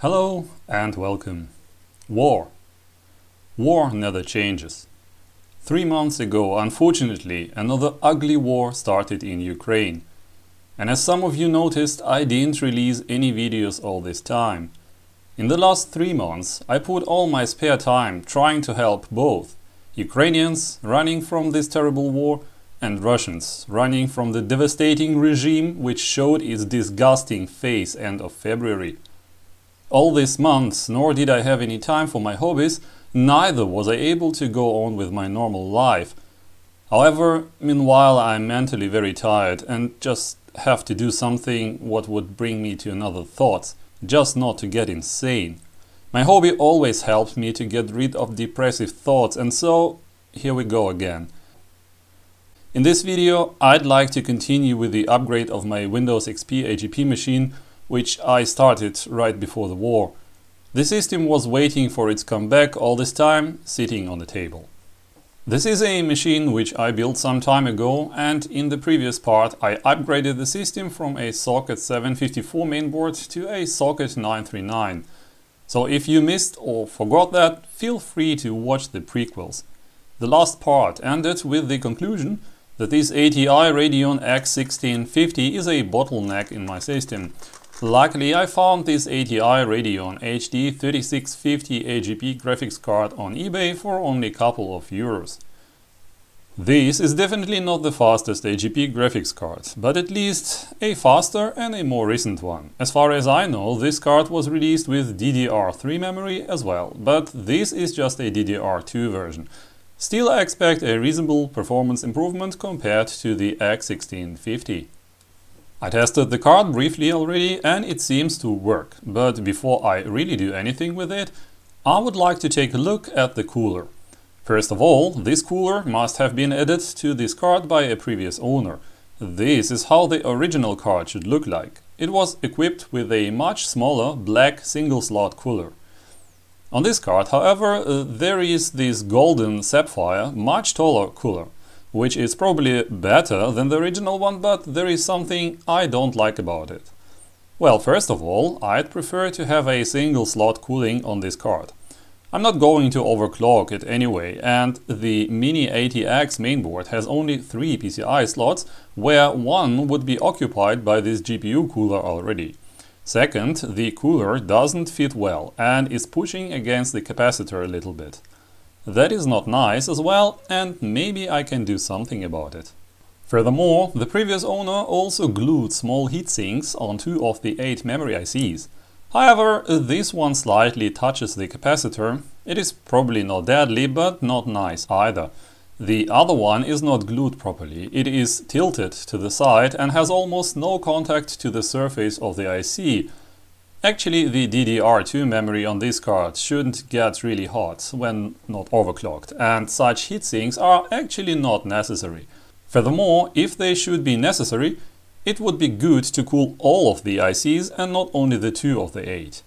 Hello and welcome. War never changes. 3 months ago, unfortunately, another ugly war started in Ukraine. And as some of you noticed, I didn't release any videos all this time. In the last 3 months, I put all my spare time trying to help both Ukrainians running from this terrible war and Russians running from the devastating regime which showed its disgusting face end of February. All these months, nor did I have any time for my hobbies, neither was I able to go on with my normal life. However, meanwhile, I'm mentally very tired and just have to do something what would bring me to another thoughts, just not to get insane. My hobby always helps me to get rid of depressive thoughts, and so here we go again. In this video, I'd like to continue with the upgrade of my Windows XP AGP machine, which I started right before the war. The system was waiting for its comeback all this time, sitting on the table. This is a machine which I built some time ago, and in the previous part I upgraded the system from a Socket 754 mainboard to a Socket 939. So if you missed or forgot that, feel free to watch the prequels. The last part ended with the conclusion that this ATI Radeon X1650 is a bottleneck in my system. Luckily, I found this ATI Radeon HD 3650 AGP graphics card on eBay for only a couple of euros. This is definitely not the fastest AGP graphics card, but at least a faster and a more recent one. As far as I know, this card was released with DDR3 memory as well, but this is just a DDR2 version. Still, I expect a reasonable performance improvement compared to the X1650. I tested the card briefly already and it seems to work, but before I really do anything with it, I would like to take a look at the cooler. First of all, this cooler must have been added to this card by a previous owner. This is how the original card should look like. It was equipped with a much smaller black single-slot cooler. On this card, however, there is this golden sapphire, much taller cooler, which is probably better than the original one, but there is something I don't like about it. Well, first of all, I'd prefer to have a single slot cooling on this card. I'm not going to overclock it anyway, and the Mini ATX mainboard has only 3 PCI slots, where one would be occupied by this GPU cooler already. Second, the cooler doesn't fit well and is pushing against the capacitor a little bit. That is not nice as well, and maybe I can do something about it. Furthermore, the previous owner also glued small heat sinks on 2 of the 8 memory ICs. However, this one slightly touches the capacitor. It is probably not deadly, but not nice either. The other one is not glued properly. It is tilted to the side and has almost no contact to the surface of the IC. Actually, the DDR2 memory on this card shouldn't get really hot when not overclocked, and such heatsinks are actually not necessary. Furthermore, if they should be necessary, it would be good to cool all of the ICs and not only the 2 of the 8.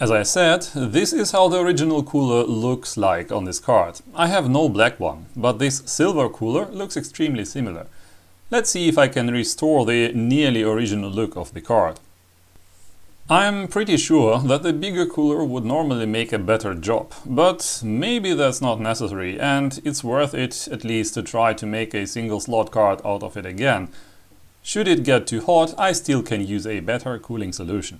As I said, this is how the original cooler looks like on this card. I have no black one, but this silver cooler looks extremely similar. Let's see if I can restore the nearly original look of the card. I'm pretty sure that the bigger cooler would normally make a better job, but maybe that's not necessary and it's worth it at least to try to make a single slot card out of it again. Should it get too hot, I still can use a better cooling solution.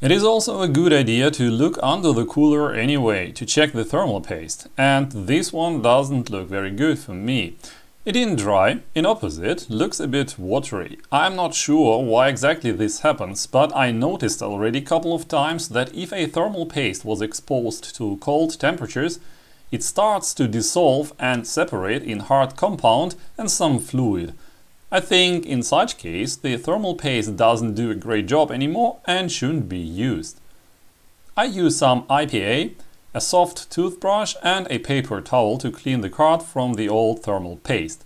It is also a good idea to look under the cooler anyway to check the thermal paste, and this one doesn't look very good for me. It didn't dry, in opposite, looks a bit watery. I'm not sure why exactly this happens, but I noticed already a couple of times that if a thermal paste was exposed to cold temperatures, it starts to dissolve and separate in hard compound and some fluid. I think in such case the thermal paste doesn't do a great job anymore and shouldn't be used. I use some IPA, a soft toothbrush and a paper towel to clean the card from the old thermal paste.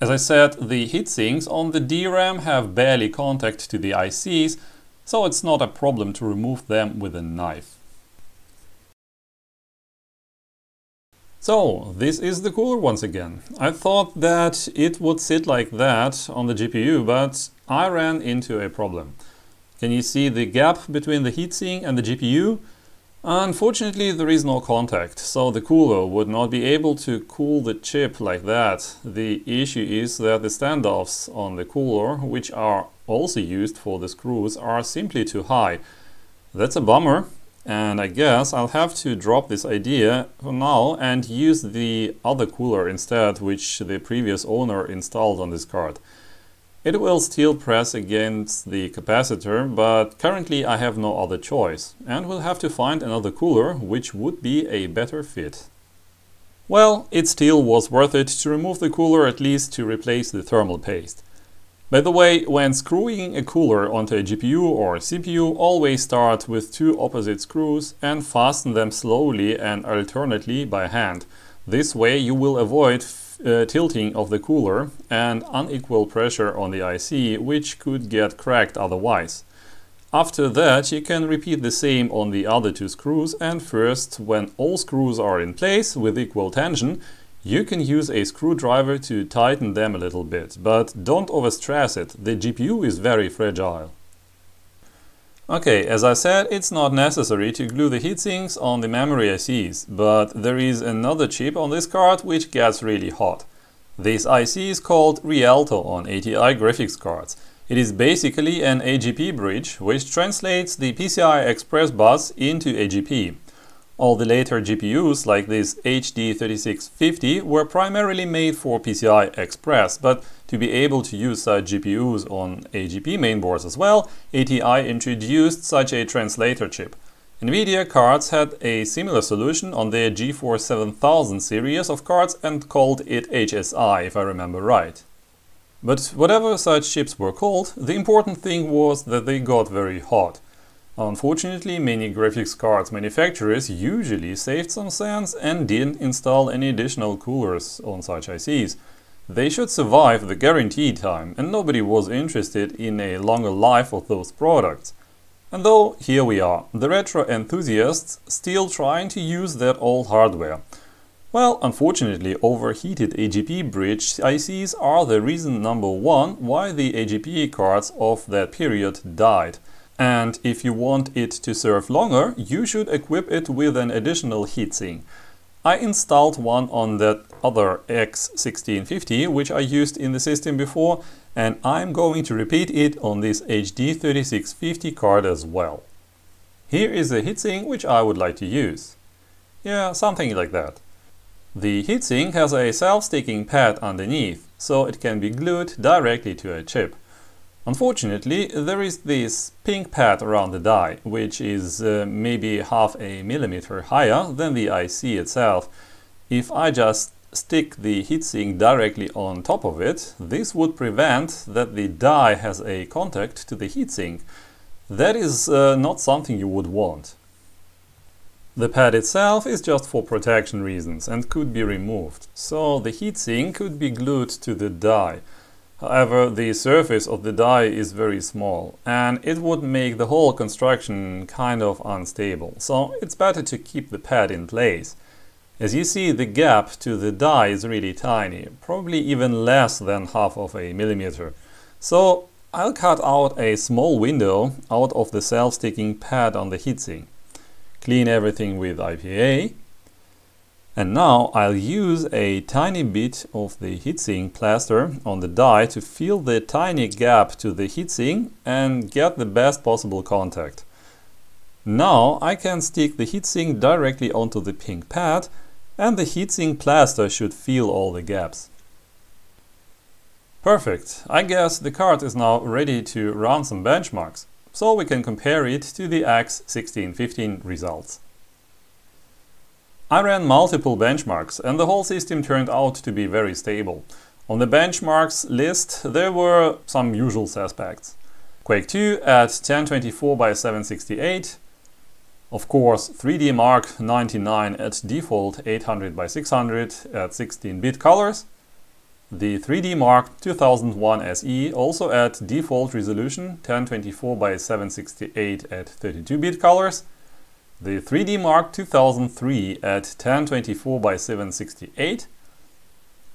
As I said, the heatsinks on the DRAM have barely contact to the ICs, so it's not a problem to remove them with a knife. So, this is the cooler once again. I thought that it would sit like that on the GPU, but I ran into a problem. Can you see the gap between the heatsink and the GPU? Unfortunately, there is no contact, so the cooler would not be able to cool the chip like that. The issue is that the standoffs on the cooler, which are also used for the screws, are simply too high. That's a bummer, and I guess I'll have to drop this idea for now and use the other cooler instead, which the previous owner installed on this card. It will still press against the capacitor, but currently I have no other choice, and will have to find another cooler, which would be a better fit. Well, it still was worth it to remove the cooler, at least to replace the thermal paste. By the way, when screwing a cooler onto a GPU or CPU, always start with two opposite screws and fasten them slowly and alternately by hand. This way you will avoid tilting of the cooler and unequal pressure on the IC, which could get cracked otherwise. After that, you can repeat the same on the other two screws, and first, when all screws are in place with equal tension, you can use a screwdriver to tighten them a little bit, but don't overstress it, the GPU is very fragile. Okay, as I said, it's not necessary to glue the heatsinks on the memory ICs, but there is another chip on this card which gets really hot. This IC is called Rialto on ATI graphics cards. It is basically an AGP bridge, which translates the PCI Express bus into AGP. All the later GPUs, like this HD 3650, were primarily made for PCI Express, but to be able to use such GPUs on AGP mainboards as well, ATI introduced such a translator chip. NVIDIA cards had a similar solution on their G4 7000 series of cards and called it HSI, if I remember right. But whatever such chips were called, the important thing was that they got very hot. Unfortunately, many graphics cards manufacturers usually saved some cents and didn't install any additional coolers on such ICs. They should survive the guarantee time, and nobody was interested in a longer life of those products. And though here we are, the retro enthusiasts still trying to use that old hardware. Well, unfortunately, overheated AGP bridge ICs are the reason number one why the AGP cards of that period died. And if you want it to serve longer, you should equip it with an additional heatsink. I installed one on that other X1650, which I used in the system before, and I'm going to repeat it on this HD 3650 card as well. Here is the heatsink which I would like to use. Yeah, something like that. The heatsink has a self-sticking pad underneath, so it can be glued directly to a chip. Unfortunately, there is this pink pad around the die, which is maybe half a millimeter higher than the IC itself. If I just stick the heatsink directly on top of it, this would prevent that the die has a contact to the heatsink. That is not something you would want. The pad itself is just for protection reasons and could be removed, so the heatsink could be glued to the die. However, the surface of the die is very small, and it would make the whole construction kind of unstable, so it's better to keep the pad in place. As you see, the gap to the die is really tiny, probably even less than half of a millimeter. So I'll cut out a small window out of the self-sticking pad on the heatsink. Clean everything with IPA. And now I'll use a tiny bit of the heatsink plaster on the die to fill the tiny gap to the heatsink and get the best possible contact. Now I can stick the heatsink directly onto the pink pad, and the heatsink plaster should fill all the gaps. Perfect! I guess the card is now ready to run some benchmarks, so we can compare it to the X1650 results. I ran multiple benchmarks, and the whole system turned out to be very stable. On the benchmarks list there were some usual suspects. Quake 2 at 1024x768, of course 3DMark 99 at default 800x600 at 16-bit colors, the 3DMark 2001 SE also at default resolution 1024x768 at 32-bit colors, the 3DMark 2003 at 1024x768,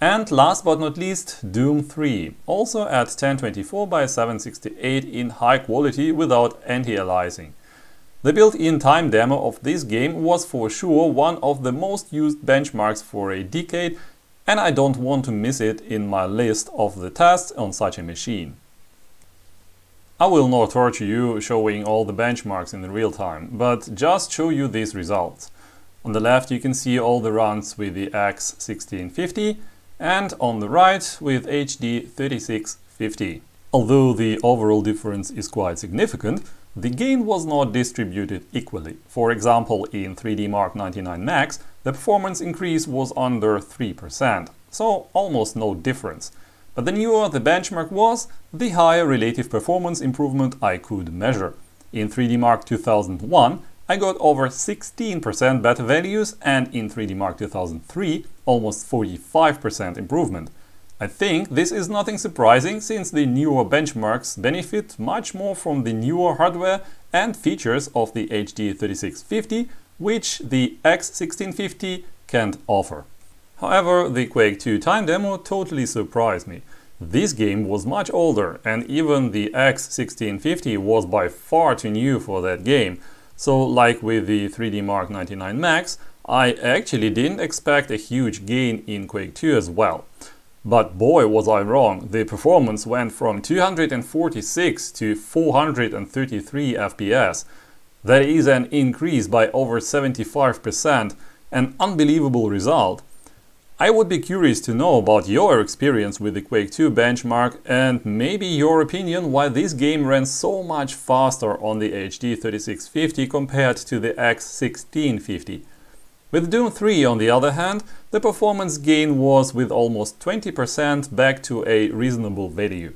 And last but not least, Doom 3, also at 1024 by 768 in high quality without anti-aliasing. The built-in time demo of this game was for sure one of the most used benchmarks for a decade, and I don't want to miss it in my list of the tests on such a machine. I will not torture you showing all the benchmarks in real time, but just show you these results. On the left you can see all the runs with the X1650, and on the right with HD 3650. Although the overall difference is quite significant, the gain was not distributed equally. For example, in 3DMark 99 Max, the performance increase was under 3%, so almost no difference. But the newer the benchmark was, the higher relative performance improvement I could measure. In 3DMark 2001, I got over 16% better values, and in 3DMark 2003, almost 45% improvement. I think this is nothing surprising, since the newer benchmarks benefit much more from the newer hardware and features of the HD 3650, which the X1650 can't offer. However, the Quake 2 time demo totally surprised me. This game was much older, and even the X1650 was by far too new for that game. So, like with the 3DMark 99 Max, I actually didn't expect a huge gain in Quake 2 as well. But boy was I wrong, the performance went from 246 to 433 FPS. That is an increase by over 75%, an unbelievable result. I would be curious to know about your experience with the Quake 2 benchmark, and maybe your opinion why this game ran so much faster on the HD 3650 compared to the X1650. With Doom 3, on the other hand, the performance gain was with almost 20% back to a reasonable value.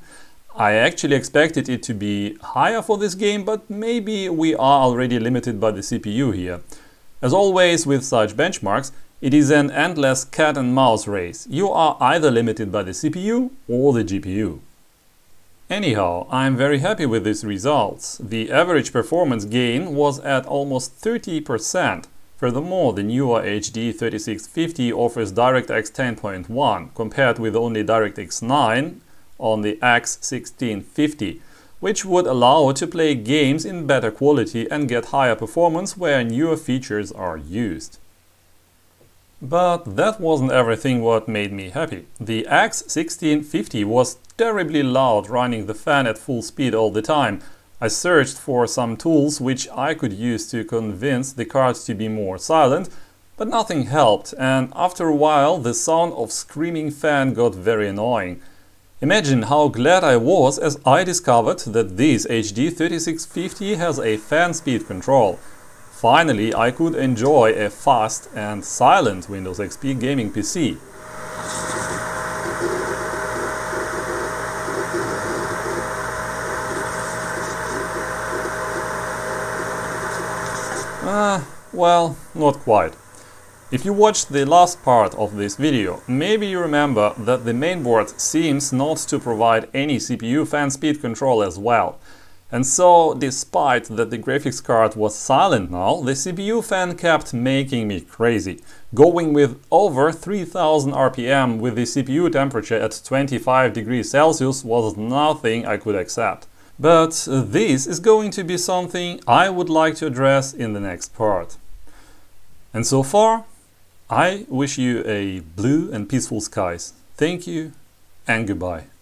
I actually expected it to be higher for this game, but maybe we are already limited by the CPU here. As always with such benchmarks, it is an endless cat and mouse race. You are either limited by the CPU or the GPU. Anyhow, I'm very happy with these results. The average performance gain was at almost 30%. Furthermore, the newer HD 3650 offers DirectX 10.1 compared with only DirectX 9 on the X1650, which would allow to play games in better quality and get higher performance where newer features are used. But that wasn't everything what made me happy. The X1650 was terribly loud, running the fan at full speed all the time. I searched for some tools which I could use to convince the card to be more silent, but nothing helped, and after a while the sound of screaming fan got very annoying. Imagine how glad I was as I discovered that this HD 3650 has a fan speed control. Finally, I could enjoy a fast and silent Windows XP gaming PC. Well, not quite. If you watched the last part of this video, maybe you remember that the mainboard seems not to provide any CPU fan speed control as well. And so, despite that the graphics card was silent now, the CPU fan kept making me crazy, going with over 3000 RPM with the CPU temperature at 25 degrees Celsius was nothing I could accept. But this is going to be something I would like to address in the next part. And so far, I wish you a blue and peaceful skies. Thank you and goodbye.